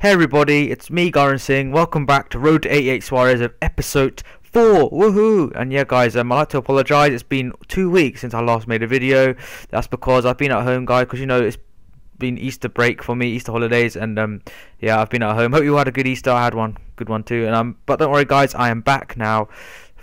Hey everybody, it's me, Karan Singh. Welcome back to Road to 88 Suarez of episode 4. Woohoo! And yeah guys, I'd like to apologise. It's been 2 weeks since I last made a video. That's because I've been at home, guys, because you know it's been Easter break for me, Easter holidays, and yeah, I've been at home. Hope you had a good Easter. I had one good one too. And but don't worry guys, I am back now.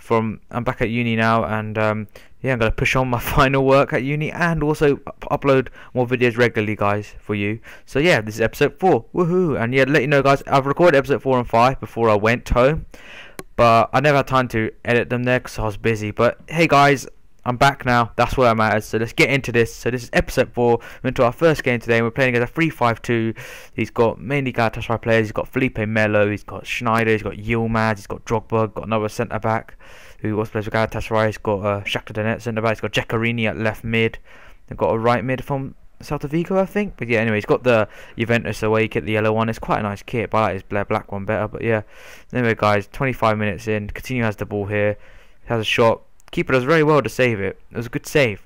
I'm back at uni now, and yeah, I'm going to push on my final work at uni and also upload more videos regularly, guys, for you. So yeah, this is episode 4, woohoo! And yeah, to let you know guys, I've recorded episode 4 and 5 before I went home, but I never had time to edit them there because I was busy. But hey guys, I'm back now, that's what matters. So let's get into this. So this is episode 4, we're into our first game today, and we're playing against a 3-5-2. He's got mainly Galatasaray players. He's got Felipe Melo, he's got Schneider, he's got Yilmaz, he's got Drogba, got another centre-back who also plays with Galatasaray. He's got Shakhtar Donetsk centre-back, he's got Jacarini at left mid. They've got a right mid from Saldivia, I think. But yeah, anyway, he's got the Juventus away kit, the yellow one. It's quite a nice kit, but I like his black one better. But yeah, anyway guys, 25 minutes in, Coutinho has the ball here, he has a shot. Keeper does very well to save it. It was a good save,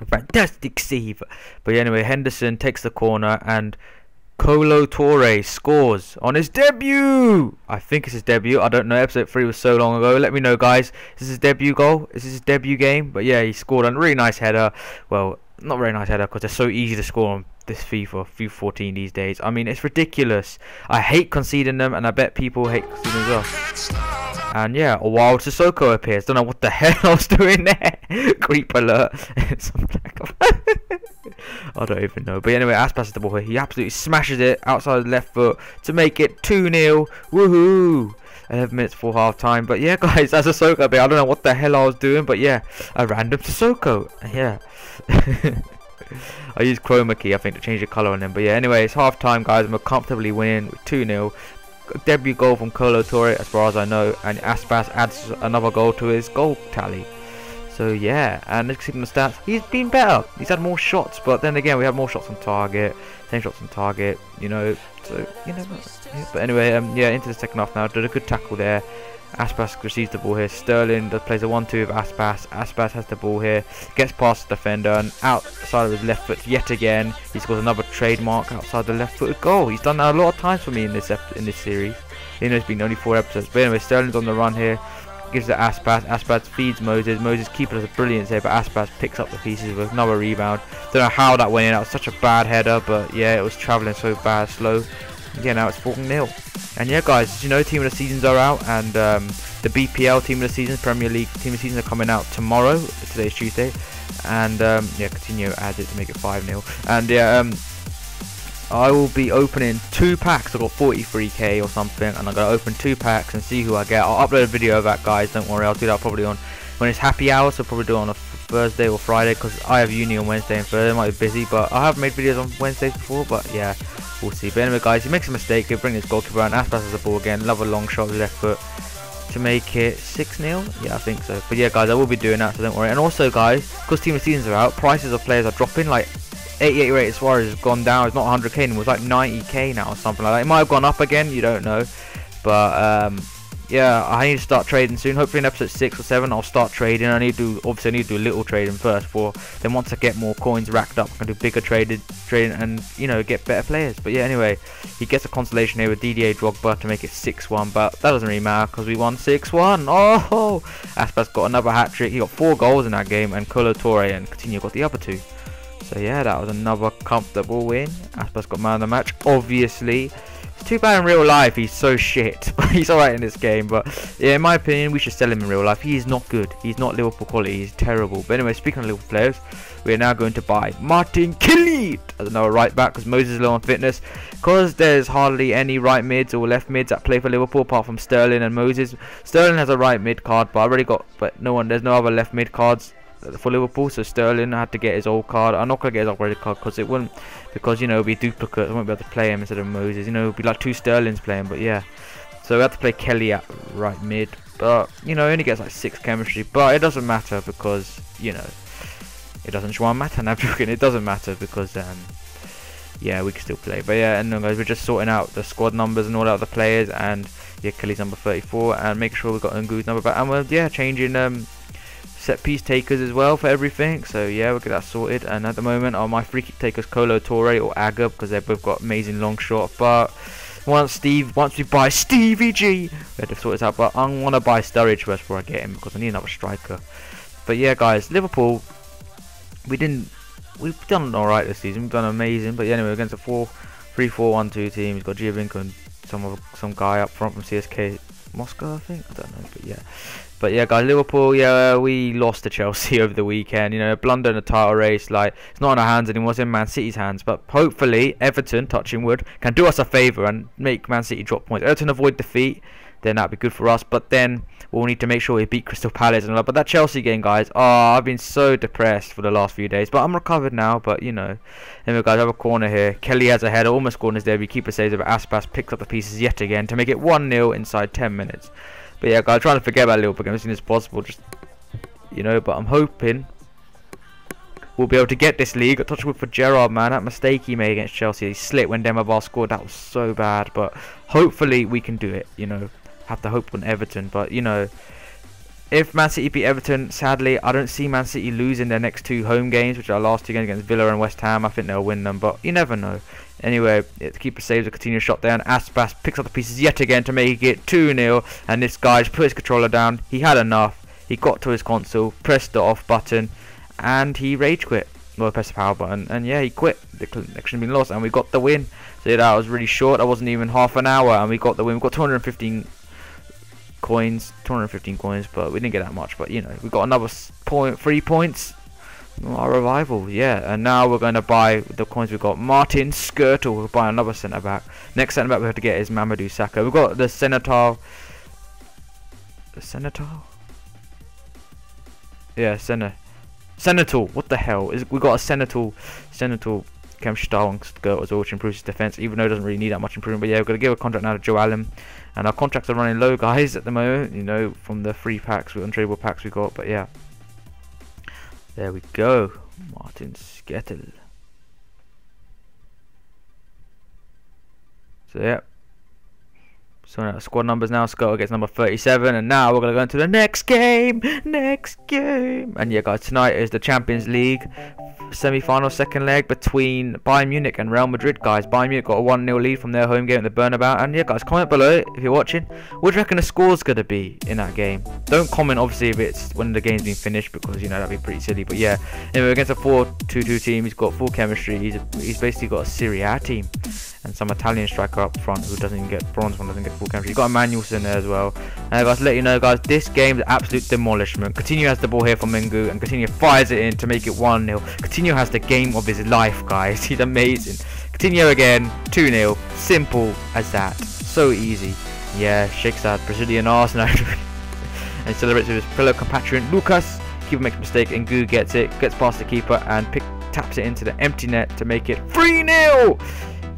a fantastic save. But yeah, anyway, Henderson takes the corner and Kolo Touré scores on his debut. I think it's his debut, I don't know. Episode 3 was so long ago. Let me know guys, is this his debut goal? Is this his debut game? But yeah, he scored on a really nice header. Well, not very nice header because they're so easy to score on this FIFA 14 these days. I mean, it's ridiculous. I hate conceding them, and I bet people hate conceding as well. And yeah, a wild Sissoko appears. Don't know what the hell I was doing there. Creep alert. Some black. I don't even know. But anyway, Aspas has the ball here. He absolutely smashes it outside his left foot to make it 2-0. Woohoo! 11 minutes for half time. But yeah, guys, that's Sissoko appears. I don't know what the hell I was doing, but yeah, a random Sissoko. Yeah. I used chroma key, I think, to change the colour on him. But yeah, anyway, it's half time, guys, and we're comfortably winning with 2-0. Debut goal from Kolo Touré, as far as I know, and Aspas adds another goal to his goal tally. So yeah, and let's see from the stats, he's been better. He's had more shots, but then again, we have more shots on target, 10 shots on target, you know. So you know, but anyway, yeah, into the second half now. Did a good tackle there. Aspas receives the ball here. Sterling plays a 1-2 with Aspas. Aspas has the ball here, gets past the defender and outside of his left foot yet again. He scores another trademark outside the left footed goal. He's done that a lot of times for me in this series. You know, it's been only 4 episodes. But anyway, Sterling's on the run here, gives it to Aspas. Aspas feeds Moses. Moses keeper does a brilliant save, but Aspas picks up the pieces with another rebound. Don't know how that went in. That was such a bad header, but yeah, it was travelling so bad, slow. Yeah, now it's 4-0. And yeah guys, you know, Team of the Seasons are out, and the BPL Team of the Seasons, Premier League Team of the Seasons are coming out tomorrow. Today's Tuesday. And yeah, Coutinho adds it to make it 5-0. And yeah, I will be opening 2 packs. I've got 43k or something, and I'm going to open 2 packs and see who I get. I'll upload a video of that, guys, don't worry. I'll do that probably on when it's happy hour, so I'll probably do it on a Thursday or Friday, because I have uni on Wednesday and Thursday. I might be busy, but I have made videos on Wednesdays before, but yeah, we'll see. But anyway guys, he makes a mistake. He'll bring his goalkeeper and Aspas has the ball again. Another long shot with left foot to make it 6-0. Yeah, I think so. But yeah guys, I will be doing that, so don't worry. And also guys, because Team of the Seasons are out, prices of players are dropping. Like 88 rated Suarez has gone down. It's not 100k anymore, it's like 90k now or something like that. It might have gone up again, you don't know. But yeah, I need to start trading soon. Hopefully in episode 6 or 7 I'll start trading. Obviously I need to do little trading first, for then once I get more coins racked up I can do bigger trading and, you know, get better players. But yeah, anyway, he gets a consolation here with DDA Drogba to make it 6-1, but that doesn't really matter because we won 6-1. Oh, Aspas got another hat-trick. He got 4 goals in that game, and Kolo Touré and Coutinho got the other 2. So yeah, that was another comfortable win. Aspas got man of the match, obviously. It's too bad in real life he's so shit. He's alright in this game, but yeah, in my opinion, we should sell him in real life. He is not good. He's not Liverpool quality. He's terrible. But anyway, speaking of Liverpool players, we are now going to buy Martin Kelly as another right back because Moses is low on fitness. Because there's hardly any right mids or left mids that play for Liverpool apart from Sterling and Moses. Sterling has a right mid card, but I already got. But no one. There's no other left mid cards for Liverpool, so Sterling had to get his old card. I'm not gonna get his upgraded card because it wouldn't, because, you know, it'd be duplicate. I won't be able to play him instead of Moses. You know, it'd be like 2 Sterlings playing. But yeah, so we have to play Kelly at right mid. But you know, he only gets like 6 chemistry, but it doesn't matter because, you know, it doesn't matter. Now it doesn't matter because yeah, we can still play. But yeah, and then guys, we're just sorting out the squad numbers and all out the players. And yeah, Kelly's number 34, and make sure we got Ngu's number back. And we're, yeah, changing set piece takers as well for everything. So yeah, we'll get that sorted. And at the moment are my free kick takers Kolo Touré or Aga, because they've both got amazing long shot. But once we buy Stevie G, we have to sort this out. But I want to buy Sturridge first before I get him, because I need another striker. But yeah guys, Liverpool, we've done alright this season, we've done amazing. But yeah, anyway, against a 3-4-1-2 team, he's got Giovinco and some guy up front from CSK Moscow, I think, I don't know. But yeah, guys, Liverpool, yeah, we lost to Chelsea over the weekend, you know, a blunder in the title race. Like, it's not in our hands anymore, it's in Man City's hands. But hopefully Everton, touching wood, can do us a favour and make Man City drop points. Everton avoid defeat, then that'd be good for us. But then we'll need to make sure we beat Crystal Palace and all that. But that Chelsea game, guys, oh, I've been so depressed for the last few days, but I'm recovered now. But you know, anyway guys, I have a corner here. Kelly has a header, almost scored his debut. Keeper saves it, but Aspas picks up the pieces yet again to make it 1-0 inside 10 minutes. But yeah guys, I'm trying to forget about Liverpool game as soon as possible, just, you know. But I'm hoping we'll be able to get this league. I touched wood for Gerrard, man. That mistake he made against Chelsea, he slipped when Demba Ba scored, that was so bad. But hopefully we can do it, you know. Have to hope on Everton. But you know, if Man City beat Everton, sadly I don't see Man City losing their next two home games, which are our last two games against Villa and West Ham. I think they'll win them, but you never know. Anyway, the keeper saves a Coutinho shot down. Aspas picks up the pieces yet again to make it 2-0, and this guy just put his controller down. He had enough. He got to his console, pressed the off button, and he rage quit. Well, press the power button, and yeah, he quit. The connection been lost, and we got the win. So yeah, that was really short. That wasn't even half an hour, and we got the win. We got 215 coins, but we didn't get that much. But you know, we got another 3 points, our revival. Yeah, and now we're going to buy the coins. We've got Martin Skrtel, we'll buy another centre back. Next centre back we have to get is Mamadou Sakho. We've got the Senator, yeah, Senator, what the hell is, we got a Senator Kemstar as well, which improves his defence, even though it doesn't really need that much improvement. But yeah, we're going to give a contract now to Joe Allen, and our contracts are running low, guys, at the moment, you know, from the free packs, untradeable packs we got. But yeah, there we go, Martin Skrtel. So yeah, so now squad numbers now, Skrtel gets number 37, and now we're going to go into the next game. And yeah guys, tonight is the Champions League semi-final second leg between Bayern Munich and Real Madrid, guys. Bayern Munich got a 1-0 lead from their home game at the Burnabout. And yeah guys, comment below if you're watching, what do you reckon the score's gonna be in that game? Don't comment obviously if it's when the game's been finished, because you know, that'd be pretty silly. But yeah, anyway, against a 4-2-2 team, he's got full chemistry. He's basically got a Serie A team and some Italian striker up front who doesn't even get bronze, one doesn't get full chemistry. He's got Manuelson in there as well. And guys, let you know guys, this game's absolute demolishment. Coutinho has the ball here for Mingu, and Coutinho fires it in to make it 1-0. Coutinho has the game of his life, guys. He's amazing. Coutinho again, 2-0. Simple as that. So easy. Yeah, shakes that Brazilian arse now. And celebrates with his fellow compatriot Lucas. Keeper makes a mistake, and Gou gets it. Gets past the keeper and taps it into the empty net to make it 3-0.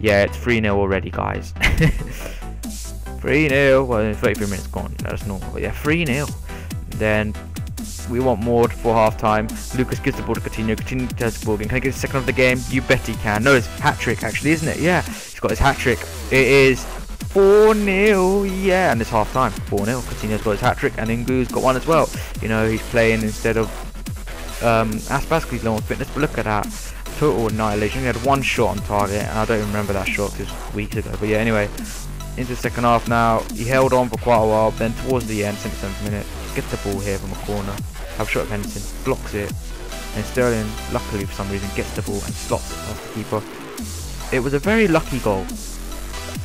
Yeah, it's 3-0 already, guys. 3-0. Well, in 33 minutes gone. That's normal. But yeah, 3-0. Then we want more for half time. Lucas gives the ball to Coutinho. Coutinho turns the ball again. Can he get his second of the game? You bet he can. No, it's hat trick actually, isn't it? Yeah, he's got his hat trick. It is 4-0. Yeah, and it's half time. 4-0. Coutinho's got his hat trick, and Ngu's got one as well. You know, he's playing instead of Aspas because he's low on fitness. But look at that, total annihilation. He had one shot on target, and I don't even remember that shot because it was weeks ago. But yeah, anyway, into the second half now. He held on for quite a while, then towards the end, 77th minute, gets the ball here from a corner, have a shot at Henderson, blocks it, and Sterling, luckily for some reason, gets the ball and slots it past the keeper. It was a very lucky goal.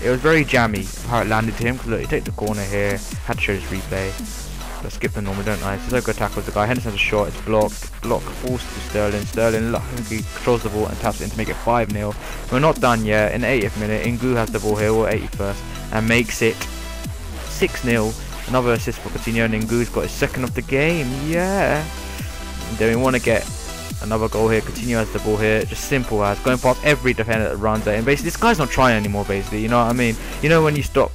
It was very jammy how it landed to him, because look, he takes the corner here, had to show his replay. But I skip the normal, don't I? Sissoko tackles the guy, Henderson has a shot, it's blocked, block falls to Sterling. Sterling luckily controls the ball and taps it in to make it 5-0. We're not done yet. In the 80th minute, Ngou has the ball here, or 81st, and makes it 6-0. Another assist for Coutinho, and Ngu's got his second of the game. Yeah. And then we want to get another goal here. Coutinho has the ball here. Just simple as going past every defender that runs at him. Basically, this guy's not trying anymore, basically. You know what I mean? You know when you stop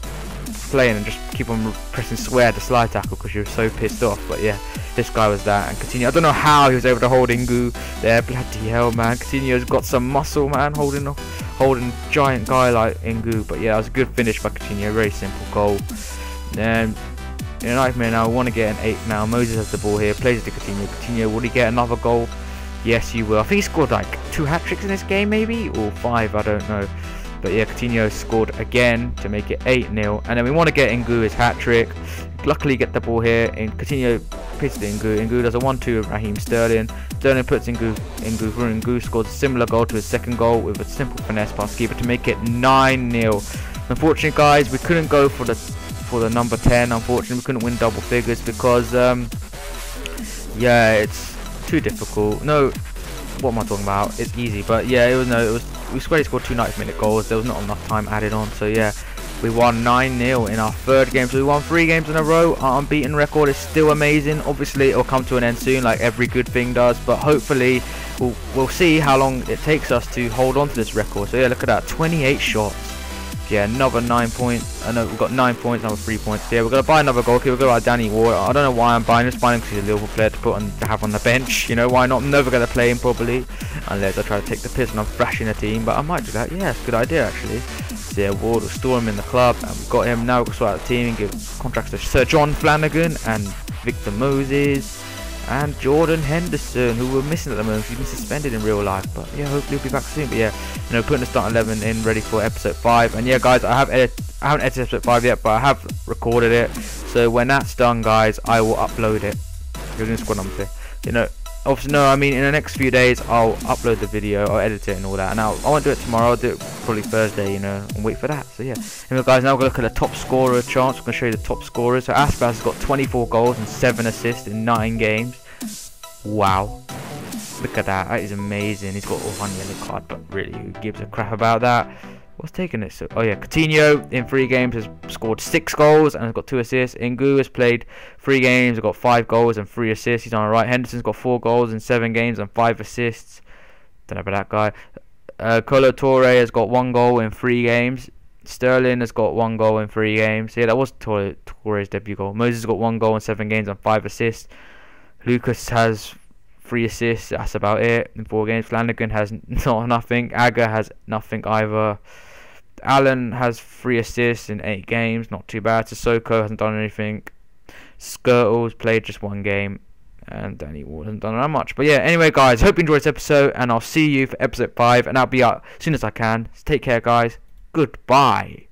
playing and just keep on pressing square to slide tackle because you're so pissed off. But yeah, this guy was that. And Coutinho, I don't know how he was able to hold Ngou there. Bloody hell, man. Coutinho's got some muscle, man, holding giant guy like Ngou. But yeah, it was a good finish by Coutinho. Very simple goal. Then in a nightmare now. We want to get an 8 now. Moses has the ball here, plays it to Coutinho. Coutinho, will he get another goal? Yes, he will. I think he scored like 2 hat-tricks in this game maybe, or 5, I don't know. But yeah, Coutinho scored again to make it 8-0. And then we want to get Ngu his hat-trick. Luckily get the ball here, and Coutinho pits to Ngu. Ngu does a 1-2 with Raheem Sterling. Sterling puts Ngu through. Ngu scores a similar goal to his second goal with a simple finesse pass keeper to make it 9-0. Unfortunately guys, we couldn't go for the number 10. Unfortunately we couldn't win double figures because yeah, it's too difficult. No, what am I talking about? It's easy, but yeah, we squarely scored 2 90-minute goals. There was not enough time added on, so yeah. We won 9-0 in our third game, so we won 3 games in a row. Our unbeaten record is still amazing. Obviously, it'll come to an end soon, like every good thing does. But hopefully, we'll see how long it takes us to hold on to this record. So yeah, look at that, 28 shots. Yeah, another 9 points. I know we've got 9 points, another 3 points. Yeah, we're gonna buy another goalkeeper. We're gonna buy Danny Ward. I don't know why I'm buying him. Just buying him because he's a Liverpool player to put on to have on the bench. You know why not? I'm never gonna play him probably unless I try to take the piss and I'm thrashing a team. But I might do that. Yeah, it's a good idea actually. Yeah, Ward will store him in the club, and we've got him now. We'll sort out the team and give contracts to Sir John Flanagan and Victor Moses and Jordan Henderson, who we're missing at the moment. He's been suspended in real life, but yeah, hopefully he'll be back soon. But yeah, you know, putting the start 11 in, ready for episode 5. And yeah, guys, I haven't edited episode 5 yet, but I have recorded it. So when that's done, guys, I will upload it. You're doing squad number 3, you know. Obviously, no, I mean, in the next few days, I'll upload the video, I'll edit it and all that. And I won't do it tomorrow, I'll do it probably Thursday, you know, and wait for that. So, yeah. Anyway, guys, now we're going to look at the top scorer chance. I'm going to show you the top scorers. So, Aspas has got 24 goals and 7 assists in 9 games. Wow. Look at that. That is amazing. He's got one yellow card, but really, who gives a crap about that? What's taking it so? Oh yeah, Coutinho in 3 games has scored 6 goals and has got 2 assists. Ngu has played 3 games, has got 5 goals and 3 assists. He's on the right. Henderson's got 4 goals in 7 games and 5 assists. Don't know about that guy. Kolo Touré has got 1 goal in 3 games. Sterling has got 1 goal in 3 games. Yeah, that was Touré's debut goal. Moses has got 1 goal in 7 games and 5 assists. Lucas has 3 assists. That's about it in 4 games. Flanagan has nothing. Aga has nothing either. Allen has 3 assists in 8 games, not too bad. Sissoko hasn't done anything. Skrtel's played just 1 game. And Danny Ward hasn't done that much. But yeah, anyway guys, hope you enjoyed this episode, and I'll see you for episode 5, and I'll be out as soon as I can. So take care guys, goodbye.